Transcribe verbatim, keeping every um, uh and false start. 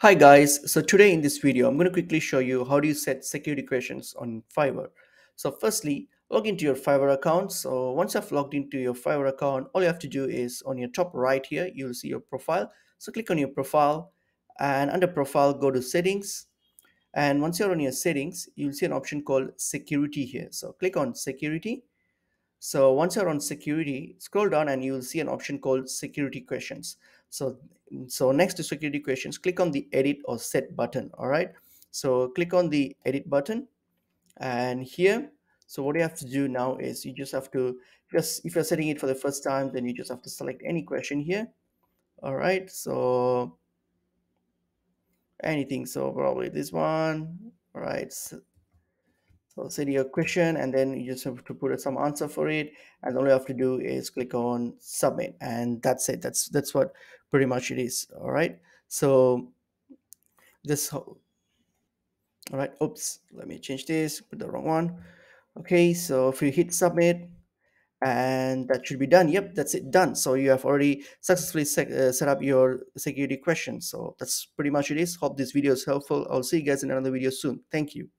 Hi guys, so today in this video, I'm going to quickly show you how do you set security questions on Fiverr. So firstly, log into your Fiverr account. So once I've logged into your Fiverr account, all you have to do is on your top right here, you'll see your profile. So click on your profile and under profile, go to settings. And once you're on your settings, you'll see an option called security here. So click on security. So once you're on security, scroll down and you'll see an option called security questions. So, so next to security questions, click on the edit or set button. All right. So click on the edit button and here. So what you have to do now is you just have to just, if you're setting it for the first time, then you just have to select any question here. All right. So anything. So probably this one. All right. So, So set your question and then you just have to put some answer for it, and all you have to do is click on submit, and that's it. That's that's what pretty much it is. All right. So this. All right. Oops. Let me change this. Put the wrong one. Okay. So if you hit submit, and that should be done. Yep. That's it. Done. So you have already successfully set, uh, set up your security question. So that's pretty much it is. Hope this video is helpful. I'll see you guys in another video soon. Thank you.